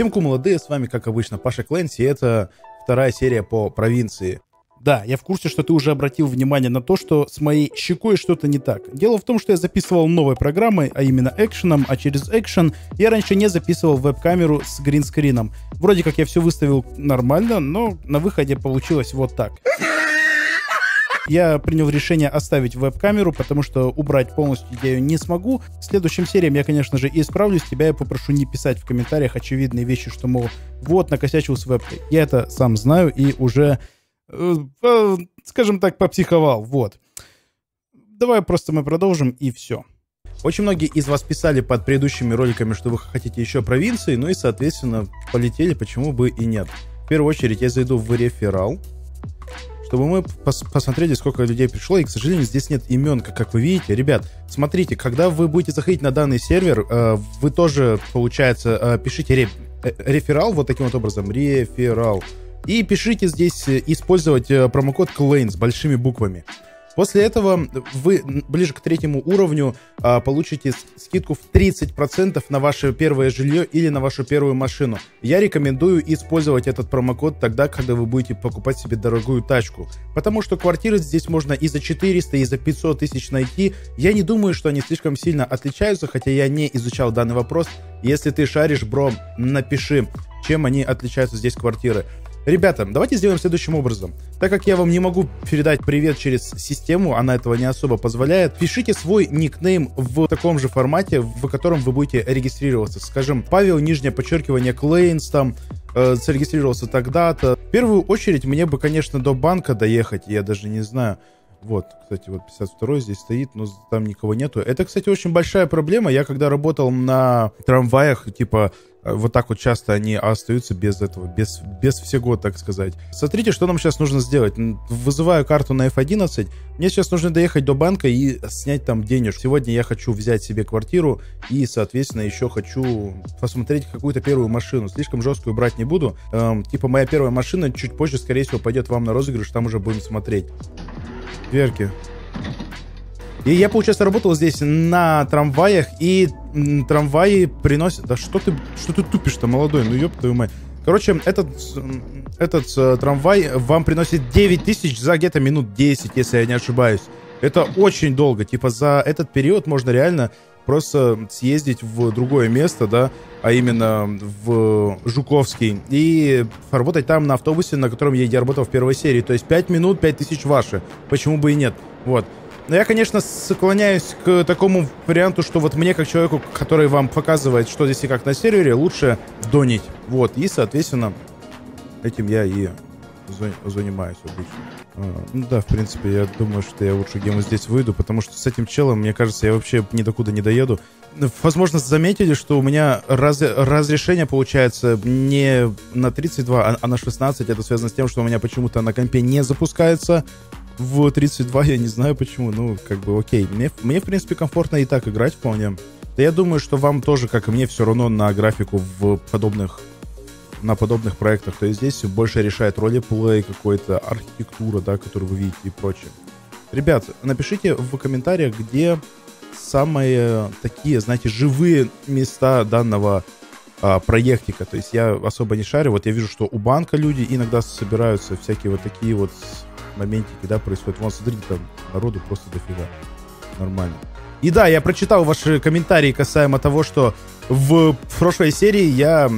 Всем ку, молодые, с вами, как обычно, Паша Клейнс, и это вторая серия по провинции. Да, я в курсе, что ты уже обратил внимание на то, что с моей щекой что-то не так. Дело в том, что я записывал новой программой, а именно экшеном, а через экшен я раньше не записывал веб-камеру с гринскрином. Вроде как я все выставил нормально, но на выходе получилось вот так. Я принял решение оставить веб-камеру, потому что убрать полностью я ее не смогу. В следующем серии я, конечно же, исправлюсь. Тебя я попрошу не писать в комментариях очевидные вещи, что, мол, вот, накосячил с вебкой. Я это сам знаю и уже, скажем так, попсиховал. Вот. Давай просто мы продолжим, и все. Очень многие из вас писали под предыдущими роликами, что вы хотите еще провинции, ну и, соответственно, полетели, почему бы и нет. В первую очередь я зайду в реферал, чтобы мы посмотрели, сколько людей пришло. И, к сожалению, здесь нет имен, как вы видите. Ребят, смотрите, когда вы будете заходить на данный сервер, вы тоже, получается, пишите реферал вот таким вот образом. Реферал. И пишите здесь использовать промокод Клейнс с большими буквами. После этого вы ближе к третьему уровню получите скидку в 30% на ваше первое жилье или на вашу первую машину. Я рекомендую использовать этот промокод тогда, когда вы будете покупать себе дорогую тачку. Потому что квартиры здесь можно и за 400, и за 500 тысяч найти. Я не думаю, что они слишком сильно отличаются, хотя я не изучал данный вопрос. Если ты шаришь, бро, напиши, чем они отличаются здесь квартиры. Ребята, давайте сделаем следующим образом. Так как я вам не могу передать привет через систему, она этого не особо позволяет, пишите свой никнейм в таком же формате, в котором вы будете регистрироваться. Скажем, Павел, нижнее подчеркивание, Клейнс, там, зарегистрировался тогда-то. В первую очередь, мне бы, конечно, до банка доехать, я даже не знаю. Вот, кстати, вот 52-й здесь стоит, но там никого нету. Это, кстати, очень большая проблема. Я когда работал на трамваях, типа, вот так вот часто они остаются без этого, без всего, так сказать. Смотрите, что нам сейчас нужно сделать. Вызываю карту на F11. Мне сейчас нужно доехать до банка и снять там денежку. Сегодня я хочу взять себе квартиру и, соответственно, еще хочу посмотреть какую-то первую машину. Слишком жесткую брать не буду. Типа моя первая машина чуть позже, скорее всего, пойдет вам на розыгрыш, там уже будем смотреть. Дверки. И я, получается, работал здесь на трамваях, и трамваи приносят... Да что ты тупишь-то, молодой? Ну, ёб твою мать. Короче, этот трамвай вам приносит 9 тысяч за где-то минут 10, если я не ошибаюсь. Это очень долго. Типа, за этот период можно реально просто съездить в другое место, да, а именно в Жуковский, и работать там на автобусе, на котором я работал в первой серии. То есть 5 минут, 5 тысяч ваши. Почему бы и нет? Вот. Но я, конечно, склоняюсь к такому варианту, что вот мне, как человеку, который вам показывает, что здесь и как на сервере, лучше донить. Вот. И, соответственно, этим я и занимаюсь обычно. Ну да, в принципе, я думаю, что я лучше гему здесь выйду, потому что с этим челом, мне кажется, я вообще ни докуда не доеду. Возможно, заметили, что у меня разрешение получается не на 32, а на 16. Это связано с тем, что у меня почему-то на компе не запускается в 32, я не знаю почему, ну, как бы, окей. Мне, в принципе, комфортно и так играть вполне. Да я думаю, что вам тоже, как и мне, все равно на графику на подобных проектах. То есть здесь больше решает ролеплей, какой-то архитектура, да, которую вы видите и прочее. Ребят, напишите в комментариях, где самые такие, знаете, живые места данного проектика. То есть я особо не шарю. Вот я вижу, что у банка люди иногда собираются, всякие вот такие вот моментики, да, происходят. Вон, смотрите, там народу просто дофига. Нормально. И да, я прочитал ваши комментарии касаемо того, что в прошлой серии я,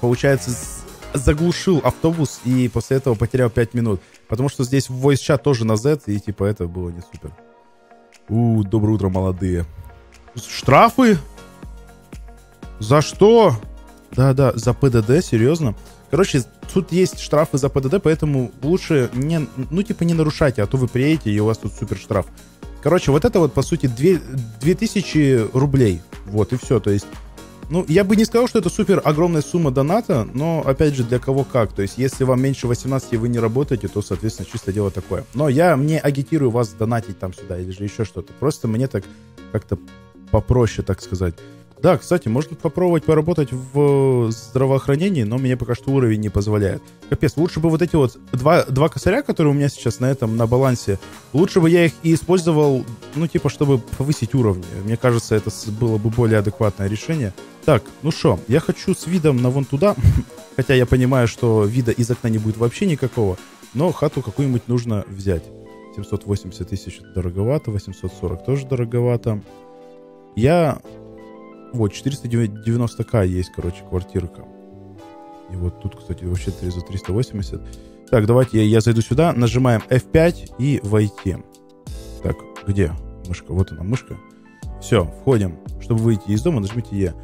получается, заглушил автобус и после этого потерял 5 минут. Потому что здесь voice-чат тоже на Z, и типа это было не супер. Доброе утро, молодые. Штрафы? За что? Да-да, за ПДД, серьезно? Короче, тут есть штрафы за ПДД, поэтому лучше не, ну, типа, не нарушайте, а то вы приедете, и у вас тут супер штраф. Короче, вот это вот, по сути, 2000 рублей. Вот, и все, то есть, ну, я бы не сказал, что это супер огромная сумма доната, но, опять же, для кого как. То есть, если вам меньше 18 и вы не работаете, то, соответственно, чисто дело такое. Но я не агитирую вас донатить там сюда или же еще что-то. Просто мне так как-то попроще, так сказать. Да, кстати, можно попробовать поработать в здравоохранении, но мне пока что уровень не позволяет. Капец, лучше бы вот эти вот два косаря, которые у меня сейчас на балансе, лучше бы я их и использовал, ну, типа, чтобы повысить уровни. Мне кажется, это было бы более адекватное решение. Так, ну что, я хочу с видом на вон туда, хотя я понимаю, что вида из окна не будет вообще никакого, но хату какую-нибудь нужно взять. 780 тысяч дороговато, 840 тоже дороговато. Я... Вот, 490к есть, короче, квартирка. И вот тут, кстати, вообще 3 за 380. Так, давайте я зайду сюда, нажимаем F5 и войти. Так, где мышка? Вот она, мышка. Все, входим. Чтобы выйти из дома, нажмите Е.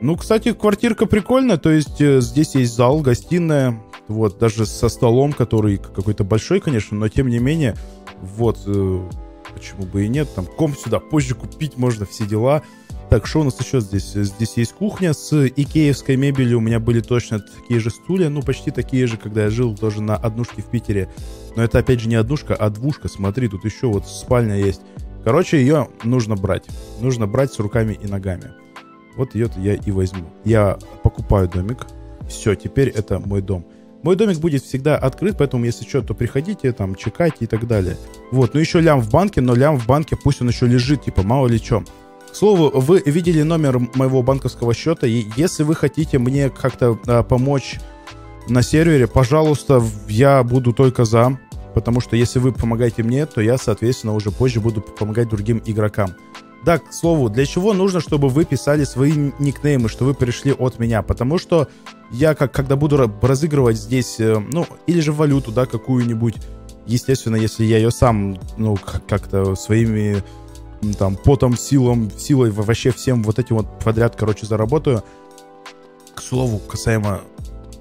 Ну, кстати, квартирка прикольная. То есть здесь есть зал, гостиная. Вот, даже со столом, который какой-то большой, конечно, но тем не менее, вот, почему бы и нет. Там комп сюда позже купить можно, все дела. Так, что у нас еще здесь? Здесь есть кухня с икеевской мебелью. У меня были точно такие же стулья. Ну, почти такие же, когда я жил тоже на однушке в Питере. Но это, опять же, не однушка, а двушка. Смотри, тут еще вот спальня есть. Короче, ее нужно брать. Нужно брать с руками и ногами. Вот ее я и возьму. Я покупаю домик. Все, теперь это мой дом. Мой домик будет всегда открыт, поэтому, если что, то приходите, там, чекайте и так далее. Вот, ну еще лям в банке, но лям в банке пусть он еще лежит, типа, мало ли что. К слову, вы видели номер моего банковского счета, и если вы хотите мне как-то помочь на сервере, пожалуйста, я буду только за, потому что если вы помогаете мне, то я, соответственно, уже позже буду помогать другим игрокам. Да, к слову, для чего нужно, чтобы вы писали свои никнеймы, что вы пришли от меня, потому что я, когда буду разыгрывать здесь, ну, или же валюту, да, какую-нибудь, естественно, если я ее сам, ну, как-то своими... там, потом, силой, вообще всем вот этим вот подряд, короче, заработаю. К слову, касаемо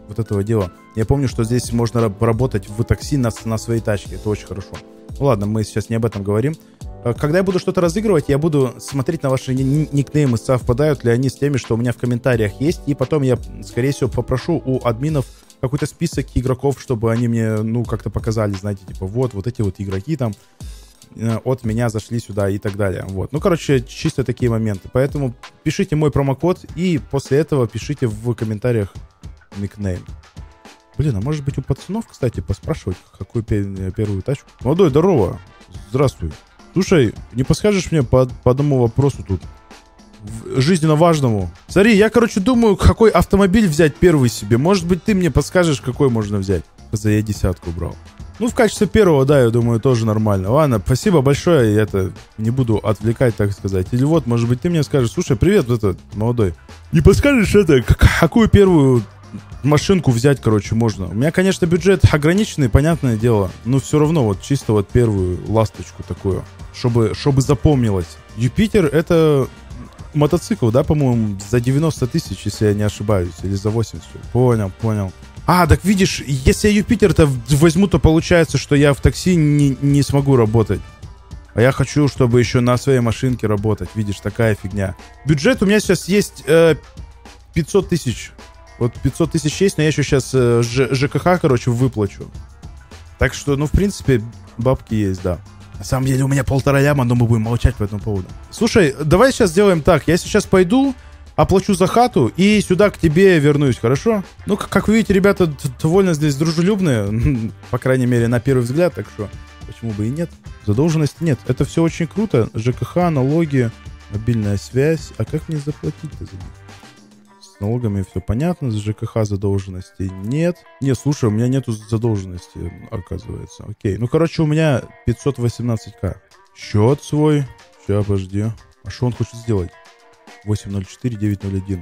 вот этого дела, я помню, что здесь можно работать в такси на своей тачке, это очень хорошо. Ну ладно, мы сейчас не об этом говорим. Когда я буду что-то разыгрывать, я буду смотреть на ваши никнеймы, совпадают ли они с теми, что у меня в комментариях есть, и потом я, скорее всего, попрошу у админов какой-то список игроков, чтобы они мне, ну, как-то показали, знаете, типа, вот эти вот игроки там от меня зашли сюда и так далее. Вот. Ну, короче, чисто такие моменты. Поэтому пишите мой промокод и после этого пишите в комментариях никнейм. Блин, а может быть у пацанов, кстати, поспрашивать, какую первую тачку? Молодой, здорово. Здравствуй. Слушай, не подскажешь мне по одному вопросу тут? Жизненно важному. Смотри, я, короче, думаю, какой автомобиль взять первый себе. Может быть, ты мне подскажешь, какой можно взять? Я десятку брал. Ну, в качестве первого, да, я думаю, тоже нормально. Ладно, спасибо большое, я это не буду отвлекать, так сказать. Или вот, может быть, ты мне скажешь, слушай, привет, этот молодой. Не подскажешь, какую первую машинку взять, короче, можно? У меня, конечно, бюджет ограниченный, понятное дело, но все равно вот чисто вот первую ласточку такую, чтобы запомнилось. Юпитер — это мотоцикл, да, по-моему, за 90 тысяч, если я не ошибаюсь, или за 80. Понял, понял. А, так видишь, если я Юпитер-то возьму, то получается, что я в такси не смогу работать. А я хочу, чтобы еще на своей машинке работать. Видишь, такая фигня. Бюджет у меня сейчас есть 500 тысяч. Вот 500 тысяч есть, но я еще сейчас ЖКХ, короче, выплачу. Так что, ну, в принципе, бабки есть, да. На самом деле у меня 1,5 ляма, но мы будем молчать по этому поводу. Слушай, давай сейчас сделаем так. Я сейчас пойду... оплачу за хату и сюда к тебе вернусь, хорошо? Ну, как вы видите, ребята довольно здесь дружелюбные, по крайней мере, на первый взгляд, так что почему бы и нет? Задолженности нет. Это все очень круто. ЖКХ, налоги, мобильная связь. А как мне заплатить-то за них? С налогами все понятно, с ЖКХ задолженности нет. Не, слушай, у меня нету задолженности, оказывается. Окей. Ну, короче, у меня 518к. Счет свой. Сейчас, подожди. А что он хочет сделать? 804-901.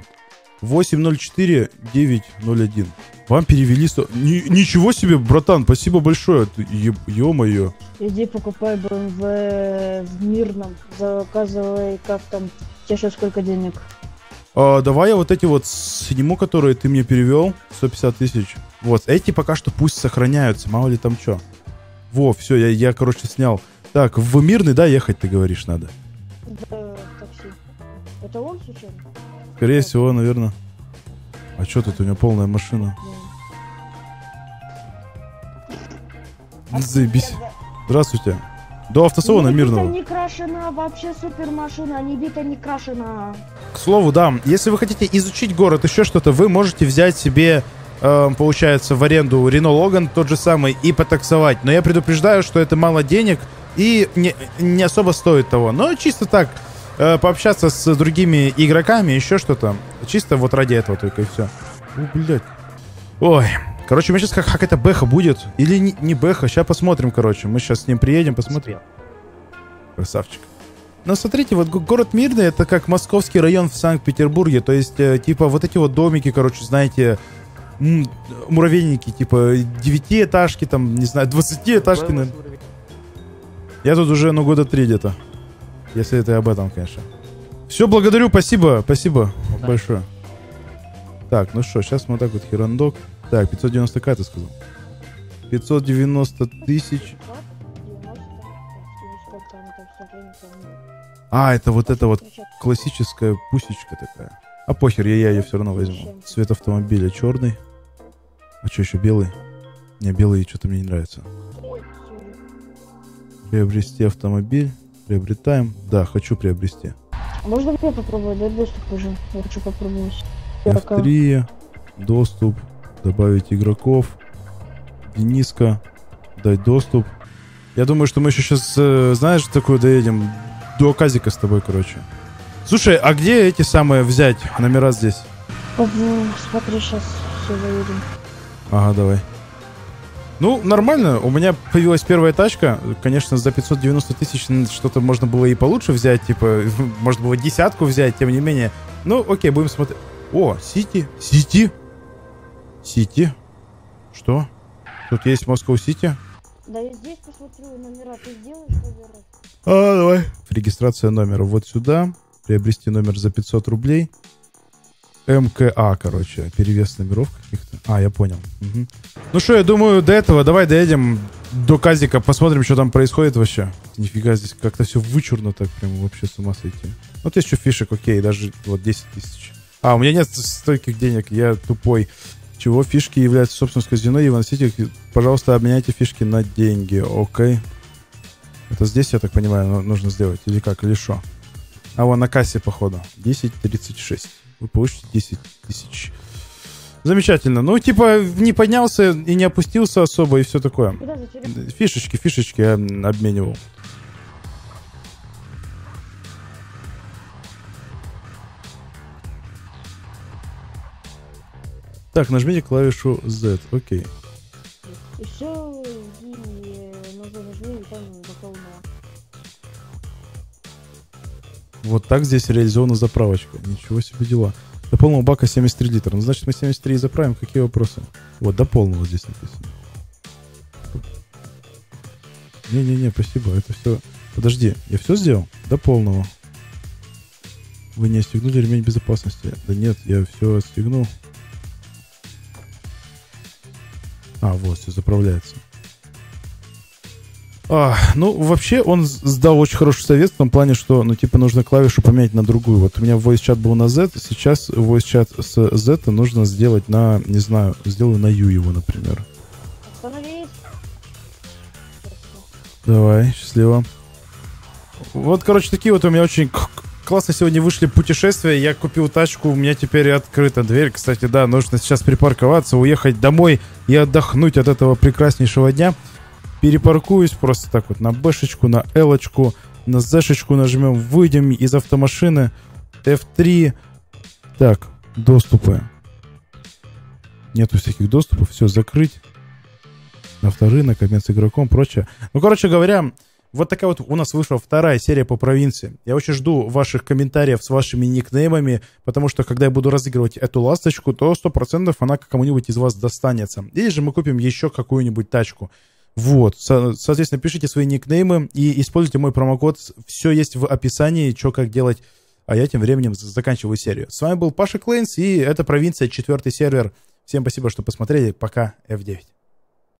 804-901. Вам перевели... Ничего себе, братан, спасибо большое. Ё-моё. Иди покупай БМВ в Мирном. Заказывай, как там. Тебе сейчас сколько денег? Давай я вот эти вот сниму, которые ты мне перевел. 150 тысяч. Вот, эти пока что пусть сохраняются. Мало ли там что. Во, все, я, короче, снял. Так, в Мирный, да, ехать, ты говоришь, надо? Да. Это он сейчас? Скорее всего, наверное. А что тут у него полная машина? Заебись. Здравствуйте. До автосалона Мирного. Не битая, не крашена, вообще супер машина. Не бита, не крашена. К слову, да, если вы хотите изучить город, еще что-то, вы можете взять себе, получается, в аренду Renault Logan тот же самый и потаксовать. Но я предупреждаю, что это мало денег и не особо стоит того. Но чисто так, пообщаться с другими игроками, еще что-то. Чисто вот ради этого только и все. О, блядь. Ой. Короче, мы сейчас как это бэха будет. Или не бэха, сейчас посмотрим, короче. Мы сейчас с ним приедем, посмотрим. Красавчик. Но смотрите, вот город Мирный, это как московский район в Санкт-Петербурге. То есть, типа, вот эти вот домики, короче, знаете, муравейники, типа, 9-этажки, там, не знаю, 20-этажки. Я тут уже, ну, года 3 где-то. Если это об этом, конечно. Все, благодарю, спасибо, спасибо да. Большое. Так, ну что, сейчас мы так вот херандок. Так, 590к ты сказал. 590 тысяч. А, это вот классическая пусечка такая. А похер, я ее все равно возьму. Цвет автомобиля черный. А что еще белый? Не, белый что-то мне не нравится. Приобрести автомобиль. Приобретаем. Да, хочу приобрести. Можно мне попробовать? Дай доступ уже. Я хочу попробовать. F3. Доступ. Добавить игроков. Дениска. Дать доступ. Я думаю, что мы еще сейчас, знаешь, такую доедем... До казика с тобой, короче. Слушай, а где эти самые взять? Номера здесь. Смотри, сейчас все заедем. Ага, давай. Ну, нормально. У меня появилась первая тачка. Конечно, за 590 тысяч что-то можно было и получше взять. Типа, можно было 10-ку взять, тем не менее. Ну, окей, будем смотреть. О, Сити. Сити. Сити. Что? Тут есть Москва-Сити. Да я здесь посмотрю номера. Ты сделаешь, наверное? А, давай. Регистрация номера. Вот сюда. Приобрести номер за 500 рублей. МКА, короче. Перевес номеров каких-то. А, я понял. Угу. Ну что, я думаю, до этого давай доедем до казика. Посмотрим, что там происходит вообще. Нифига, здесь как-то все вычурно так. Прям вообще с ума сойти. Вот еще фишек, окей. Даже вот 10 тысяч. А, у меня нет стольких денег. Я тупой. Чего фишки являются собственностью казино и выносите их. Пожалуйста, обменяйте фишки на деньги. Окей. Это здесь, я так понимаю, нужно сделать. Или как, или что? А вон на кассе, походу. 10.36. Вы получите 10 тысяч. Замечательно. Ну, типа, не поднялся и не опустился особо, и все такое. Фишечки, фишечки я обменивал. Так, нажмите клавишу Z. Окей. Еще нажми, там дополнено. Вот так здесь реализована заправочка. Ничего себе дела. До полного бака 73 литра. Ну, значит, мы 73 заправим. Какие вопросы? Вот, до полного здесь написано. Не-не-не, спасибо. Это все... Подожди, я все сделал? До полного. Вы не отстегнули ремень безопасности. Да нет, я все отстегнул. А, вот, все заправляется. А, ну, вообще, он сдал очень хороший совет в том плане, что, ну, типа, нужно клавишу поменять на другую. Вот у меня voice-чат был на Z, сейчас voice-чат с Z нужно сделать на, не знаю, сделаю на U его, например. Остановись. Давай, счастливо. Вот, короче, такие вот у меня очень... Классно сегодня вышли путешествия, я купил тачку, у меня теперь открыта дверь. Кстати, да, нужно сейчас припарковаться, уехать домой и отдохнуть от этого прекраснейшего дня. Перепаркуюсь просто так вот на Бшечку, на Элочку, на Зшечку нажмем, выйдем из автомашины. F3. Так, доступы. Нету всяких доступов, все, закрыть. Авторынок, обмен с игроком, прочее. Ну, короче говоря... Вот такая вот у нас вышла вторая серия по провинции. Я очень жду ваших комментариев с вашими никнеймами, потому что, когда я буду разыгрывать эту ласточку, то 100% она кому-нибудь из вас достанется. Или же мы купим еще какую-нибудь тачку. Вот. Соответственно, пишите свои никнеймы и используйте мой промокод. Все есть в описании, что как делать. А я тем временем заканчиваю серию. С вами был Паша Клейнс, и это провинция, 4-й сервер. Всем спасибо, что посмотрели. Пока, F9.